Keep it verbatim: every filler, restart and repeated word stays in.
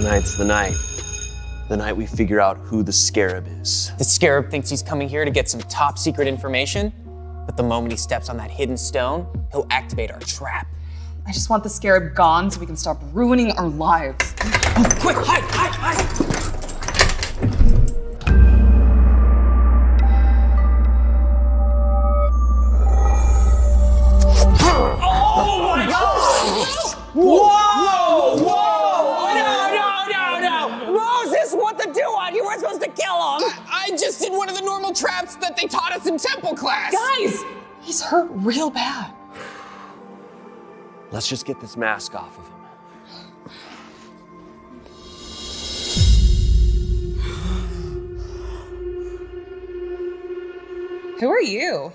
Tonight's the night. The night we figure out who the Scarab is. The Scarab thinks he's coming here to get some top secret information, but the moment he steps on that hidden stone, he'll activate our trap. I just want the Scarab gone so we can stop ruining our lives. Oh, quick, hide, hide, hide! One of the normal traps that they taught us in temple class. Guys, he's hurt real bad. Let's just get this mask off of him. Who are you?